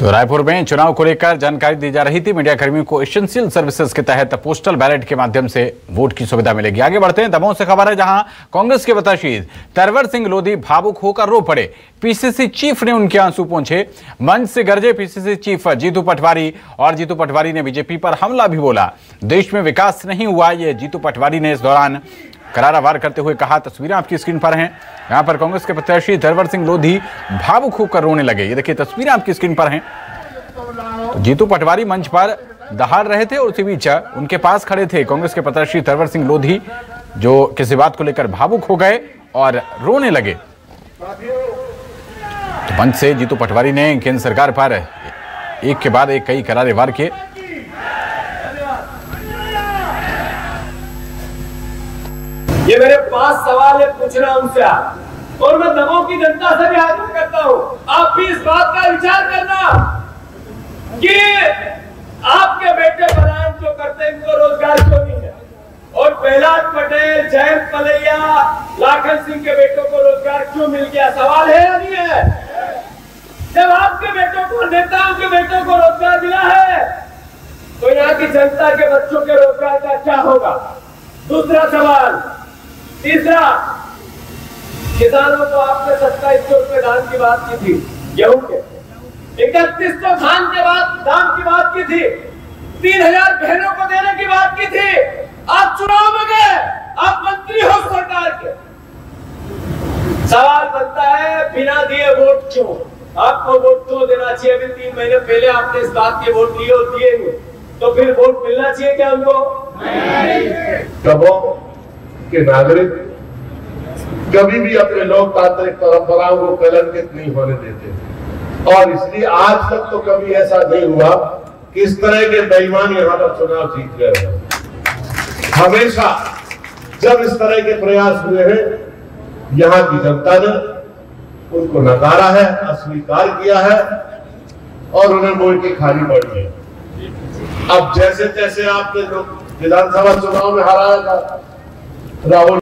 तो रायपुर में चुनाव को लेकर जानकारी दी जा रही थी। मीडिया कर्मियों को एसेंशियल सर्विसेज के तहत पोस्टल बैलेट के माध्यम से वोट की सुविधा मिलेगी। आगे बढ़ते हैं, दमोह से खबर है जहां कांग्रेस के बताए शहीद तरवर सिंह लोधी भावुक होकर रो पड़े। पीसीसी चीफ ने उनके आंसू पोंछे। मंच से गरजे पीसीसी चीफ जीतू पटवारी, और जीतू पटवारी ने बीजेपी पर हमला भी बोला। देश में विकास नहीं हुआ, ये जीतू पटवारी ने इस दौरान करारा वार करते हुए कहा। तस्वीरें आपकी स्क्रीन पर हैं। यहाँ पर कांग्रेस के प्रत्याशी तरवर सिंह लोधी भावुक होकर रोने लगे। ये देखिए, तस्वीरें आपकी स्क्रीन पर हैं। तो जीतू पटवारी मंच पर दहाड़ रहे थे और उसी बीच उनके पास खड़े थे कांग्रेस के प्रत्याशी तरवर सिंह लोधी, जो किसी बात को लेकर भावुक हो गए और रोने लगे। तो मंच से जीतू पटवारी ने केंद्र सरकार पर एक के बाद एक कई करारे वार किए। ये मेरे पास सवाल है पूछना उनसे, और मैं दमोह की जनता से भी आग्रह करता हूँ, आप भी इस बात का विचार करना कि आपके बेटे पलायन जो करते हैं इनको रोजगार क्यों नहीं है, और प्रहलाद पटेल, जयंत मलैया, लाखन सिंह के बेटों को रोजगार क्यों मिल गया? सवाल है या नहीं है? जब आपके बेटों को, नेताओं के बेटों को रोजगार मिला है, तो यहाँ की जनता के बच्चों के रोजगार का क्या होगा? दूसरा सवाल। तीसरा, किसानों को आपने 2700 रुपए धान की बात की थी, गेहूं के 3100 धान के बाद दाम की बात की थी, 3000 बहनों को देने की बात की थी। आप चुनाव में गए, आप मंत्री हो सरकार के। सवाल बनता है, बिना दिए वोट क्यों? आपको वोट क्यों देना चाहिए? अभी 3 महीने पहले आपने इस बात के वोट लिए और दिए हुए, तो फिर वोट मिलना चाहिए क्या उनको? के नागरिक कभी भी अपने लोकतांत्रिक परंपराओं को कलंकित नहीं होने देते, और इसलिए आज तक तो कभी ऐसा नहीं हुआ कि इस तरह के बेईमान यहाँ पर चुनाव जीत गए। हमेशा जब इस तरह के प्रयास हुए हैं, यहाँ की जनता ने उनको नकारा है, अस्वीकार किया है, और उन्हें वोट की खानी पड़ी है। अब जैसे जैसे आपने विधानसभा चुनाव में हराया था, राहुल